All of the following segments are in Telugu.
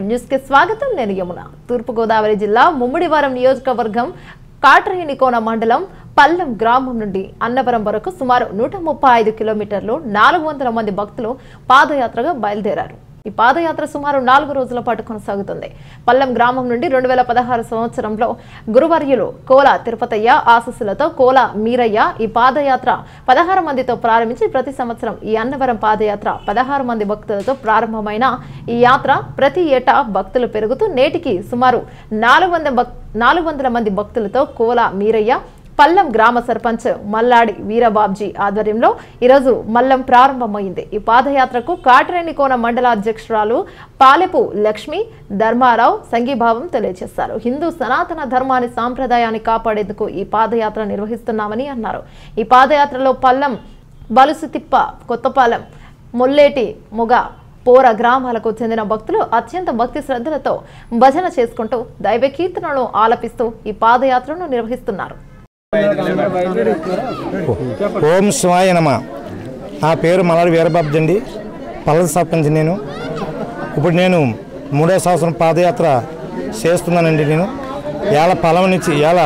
ఎంన్యూస్కి స్వాగతం. నేను యమున. తూర్పు గోదావరి జిల్లా ముమ్మిడివారం నియోజకవర్గం కాట్రేనికోన మండలం పల్లం గ్రామం నుండి అన్నవరం వరకు సుమారు 135 కిలోమీటర్లు 400 మంది భక్తులు పాదయాత్రగా బయలుదేరారు. ఈ పాదయాత్ర సుమారు 4 రోజుల పాటు కొనసాగుతుంది. పల్లం గ్రామం నుండి 2016 సంవత్సరంలో గురువర్యులు కోల తిరుపతయ్య ఆశీస్సులతో కోల మీరయ్య ఈ పాదయాత్ర 16 మందితో ప్రారంభించి ప్రతి సంవత్సరం ఈ అన్నవరం పాదయాత్ర 16 మంది భక్తులతో ప్రారంభమైన ఈ యాత్ర ప్రతి ఏటా భక్తులు పెరుగుతూ నేటికి సుమారు 400 మంది భక్తులతో కోల మీరయ్య పల్లం గ్రామ సర్పంచ్ మల్లాడి వీర బాబ్జీ ఆధ్వర్యంలో ఈరోజు మల్లం ప్రారంభమైంది. ఈ పాదయాత్రకు కాట్రేనికోన మండల అధ్యక్షురాలు పాలెపు లక్ష్మి ధర్మారావు సంఘీభావం తెలియజేశారు. హిందూ సనాతన ధర్మాన్ని సాంప్రదాయాన్ని కాపాడేందుకు ఈ పాదయాత్ర నిర్వహిస్తున్నామని అన్నారు. ఈ పాదయాత్రలో పల్లం బలుసుతిప్ప కొత్తపాలెం మొల్లేటి మొగ పోర గ్రామాలకు చెందిన భక్తులు అత్యంత భక్తి శ్రద్ధలతో భజన చేసుకుంటూ దైవ కీర్తనలు ఆలపిస్తూ ఈ పాదయాత్రను నిర్వహిస్తున్నారు. ఓం శివాయ నమ. నా పేరు మల్లడి వీర బాబ్జీ అండి. పల్లం సర్పంచ్ నేను. ఇప్పుడు నేను 3వ సంవత్సరం పాదయాత్ర చేస్తున్నానండి. నేను ఇవాళ పల్లం నుంచి ఇవాళ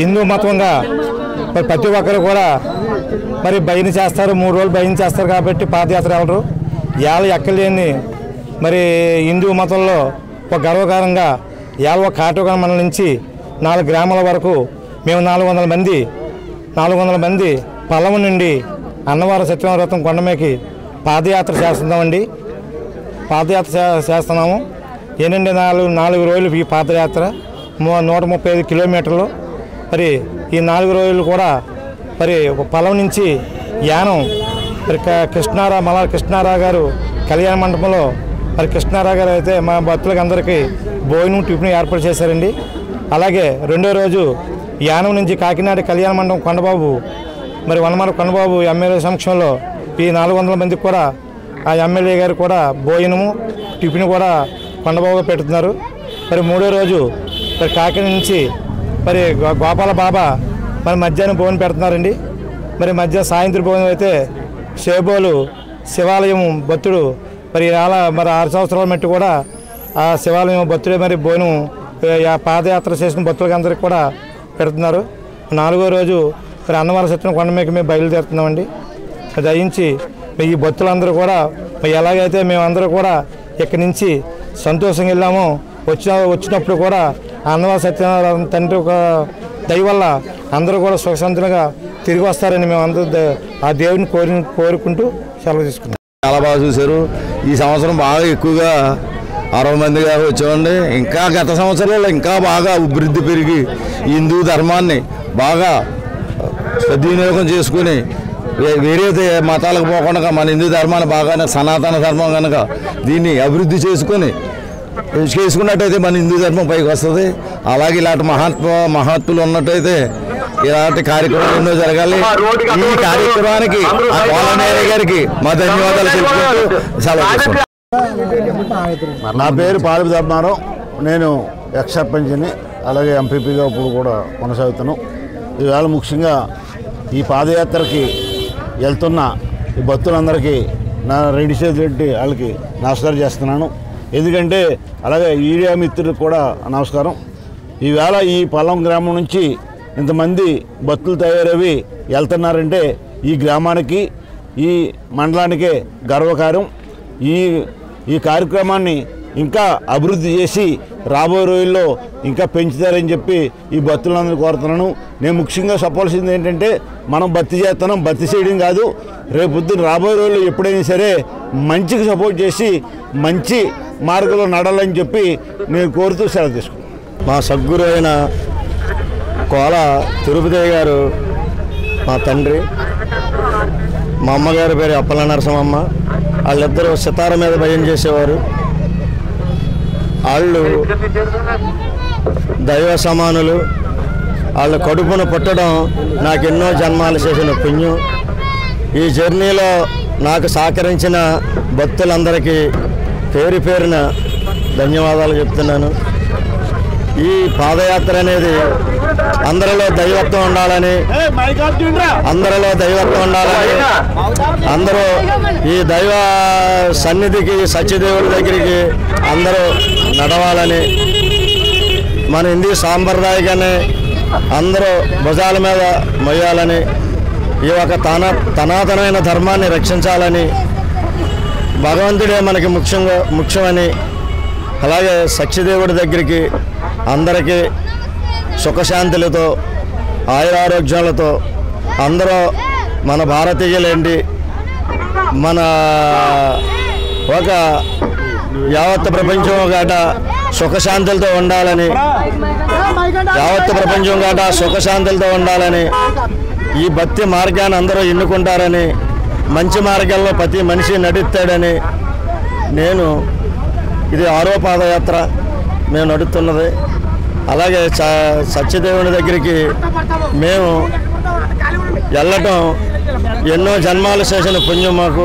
హిందూ మతంగా మరి ప్రతి ఒక్కరు కూడా మరి భజన చేస్తారు. 3 రోజులు భజన చేస్తారు కాబట్టి పాదయాత్ర వెళ్ళరు. ఇవాళ ఎక్కలేని మరి హిందూ మతంలో ఒక గర్వకారంగా ఇవాళ ఒక కాటోగన మండలం నుంచి 4 గ్రామాల వరకు మేము 400 మంది పల్లం నుండి అన్నవరం సత్యనారాయణ కొండమేకి పాదయాత్ర చేస్తున్నామండి. పాదయాత్ర చేస్తున్నాము. 4 రోజులు ఈ పాదయాత్ర 135 కిలోమీటర్లు. మరి ఈ 4 రోజులు కూడా మరి పల్లం నుంచి యానం మరి మల్లాడి కృష్ణారావు గారు కళ్యాణ మండపంలో మరి కృష్ణారావు గారు అయితే మా భక్తులకందరికీ భోజనం టిఫిన్ ఏర్పాటు చేశారండి. అలాగే 2వ రోజు యానం నుంచి కాకినాడ కళ్యాణ మండపం కొండబాబు మరి వనమల కొండబాబు ఎమ్మెల్యే సమక్షంలో ఈ 400 మందికి కూడా ఆ ఎమ్మెల్యే గారు కూడా భోజనము టిఫిన్ కూడా కొండబాబు పెడుతున్నారు. మరి 3వ రోజు మరి కాకినాడ నుంచి మరి గోపాల బాబా మరి మధ్యాహ్నం భోజనం పెడుతున్నారండి. మరి సాయంత్రం భోజనం అయితే శేబోలు శివాలయం భక్తుడు మరి అలా మరి 6 సంవత్సరాల మట్టి కూడా ఆ శివాలయం భక్తుడే మరి భోజనం పాదయాత్ర చేసిన భక్తులకందరికి కూడా పెడుతున్నారు. 4వ రోజు మరి అన్నవరం సత్యనారాయణ కొండమేకి మేము బయలుదేరుతున్నామండి. దయించి ఈ భక్తులందరూ కూడా ఎలాగైతే మేమందరూ కూడా ఇక్కడి నుంచి సంతోషంగా వెళ్ళామో వచ్చినప్పుడు కూడా అన్నవరం సత్యనారాయణ తండ్రి ఒక దయ వల్ల అందరూ కూడా సుఖశాంతులుగా తిరిగి వస్తారని మేమందరూ ఆ దేవుని కోరుకుంటూ సెలవు తీసుకున్నాం. చాలా బాగా చూశారు. ఈ సంవత్సరం బాగా ఎక్కువగా 60 మంది గారు వచ్చామండి. ఇంకా గత సంవత్సరాల్లో ఇంకా బాగా అభివృద్ధి పెరిగి హిందూ ధర్మాన్ని బాగా సద్వినియోగం చేసుకుని వేరే మతాలకు పోకుండా మన హిందూ ధర్మాన్ని బాగానే సనాతన ధర్మం కనుక దీన్ని అభివృద్ధి చేసుకున్నట్టయితే మన హిందూ ధర్మం పైకి వస్తుంది. అలాగే ఇలాంటి మహాత్ములు ఉన్నట్టయితే ఇలాంటి కార్యక్రమాలు ఎన్నో జరగాలి. ఈ కార్యక్రమానికి పాలనేరు గారికి మా ధన్యవాదాలు తెలుసుకుంటూ. నా పేరు పాల్ పద్మనాను. నేను ఎక్స్ సర్పంచ్ని, అలాగే ఎంపీపీగా ఇప్పుడు కూడా కొనసాగుతాను. ఈవేళ ముఖ్యంగా ఈ పాదయాత్రకి వెళ్తున్న ఈ భక్తులందరికీ నా రెడ్డి చేతి వాళ్ళకి నమస్కారం చేస్తున్నాను. ఎందుకంటే అలాగే ఈడియా మిత్రులకు కూడా నమస్కారం. ఈవేళ ఈ పల్లం గ్రామం నుంచి ఇంతమంది భక్తులు తయారవి వెళ్తున్నారంటే ఈ గ్రామానికి ఈ మండలానికే గర్వకారం. ఈ కార్యక్రమాన్ని ఇంకా అభివృద్ధి చేసి రాబోయే రోజుల్లో ఇంకా పెంచుతారని చెప్పి ఈ భక్తులందరూ కోరుతున్నాను. నేను ముఖ్యంగా చెప్పాల్సింది ఏంటంటే మనం భక్తి చేస్తున్నాం, భక్తి చేయడం కాదు, రేపొద్దున రాబోయే రోజుల్లో ఎప్పుడైనా సరే మంచికి సపోర్ట్ చేసి మంచి మార్గంలో నడాలని చెప్పి నేను కోరుతూ సెలవు తీసుకున్నాను. మా సద్గురు అయిన కోల తిరుపతి గారు మా తండ్రి, మా అమ్మగారి పేరు అప్పల నరసింహమ్మ. వాళ్ళిద్దరూ సితార మీద భయం చేసేవారు. వాళ్ళు దైవ సమానులు. వాళ్ళ కడుపును పుట్టడం నాకు ఎన్నో జన్మాలు చేసిన పుణ్యం. ఈ జర్నీలో నాకు సహకరించిన భక్తులందరికీ పేరు పేరున ధన్యవాదాలు చెప్తున్నాను. ఈ పాదయాత్ర అనేది అందరిలో దైవత్వం ఉండాలని అందరూ ఈ దైవ సన్నిధికి సత్యదేవుడి దగ్గరికి అందరూ నడవాలని మన హిందూ సాంప్రదాయకనే అందరూ భుజాల మీద మోయాలని ఈ ఒక తనాతనమైన ధర్మాన్ని రక్షించాలని భగవంతుడే మనకి ముఖ్యమని అలాగే సత్యదేవుడి దగ్గరికి అందరికీ సుఖశాంతులతో ఆయురారోగ్యాలతో అందరూ మన భారతీయులేంటి మన ఒక యావత్ ప్రపంచం గట సుఖశాంతులతో ఉండాలని ఈ భక్తి మార్గాన్ని అందరూ ఎన్నుకుంటారని మంచి మార్గంలో ప్రతి మనిషి నడుస్తాడని నేను ఇది ఆరో పాదయాత్ర మేము నడుస్తున్నది. అలాగే సత్యదేవుని దగ్గరికి మేము వెళ్ళటం ఎన్నో జన్మాలు చేసిన పుణ్యం మాకు.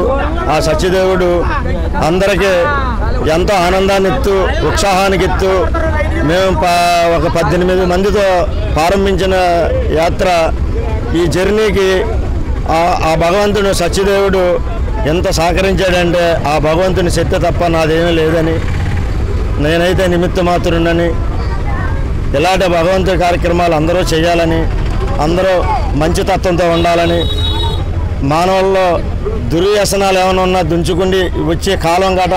ఆ సత్యదేవుడు అందరికీ ఎంతో ఆనందాన్ని ఇస్తూ ఉత్సాహానికి ఇస్తూ మేము ఒక 18 మందితో ప్రారంభించిన యాత్ర ఈ జర్నీకి ఆ భగవంతుడు సత్యదేవుడు ఎంత సహకరించాడంటే ఆ భగవంతుని శక్తి తప్ప నాదేమీ లేదని నేనైతే నిమిత్త మాత్రునని ఇలాంటి భగవంతుడి కార్యక్రమాలు అందరూ చేయాలని అందరూ మంచి తత్వంతో ఉండాలని మానవుల్లో దుర్వ్యసనాలు ఏమైనా ఉన్నా దుంచుకుండి వచ్చే కాలం గట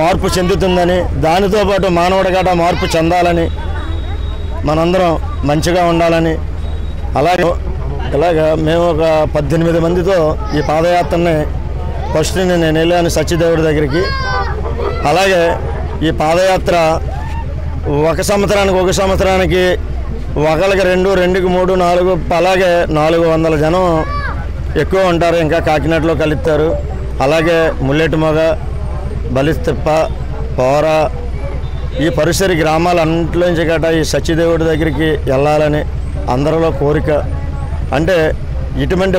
మార్పు చెందుతుందని దానితో పాటు మానవుడి గట మార్పు చెందాలని మనందరం మంచిగా ఉండాలని అలాగే మేము ఒక 18 మందితో ఈ పాదయాత్రని ఫస్ట్ నేను వెళ్ళాను సత్యదేవుడి దగ్గరికి. అలాగే ఈ పాదయాత్ర ఒక సంవత్సరానికి ఒకళ్ళకి 2, 2కి 3, 4 అలాగే 400 జనం ఎక్కువ ఉంటారు. ఇంకా కాకినాడలో కలుస్తారు. అలాగే ముల్లెట్టు మొగ బలిస్తిప్ప పోర ఈ పరిసర గ్రామాలు అన్నింటిలోంచి గట ఈ సత్యదేవుడి దగ్గరికి వెళ్ళాలని అందరిలో కోరిక. అంటే ఇటువంటి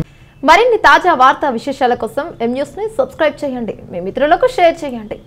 మరిన్ని తాజా వార్తా విశేషాల కోసం M News ని సబ్స్క్రైబ్ చేయండి, మీ మిత్రులకు షేర్ చేయండి.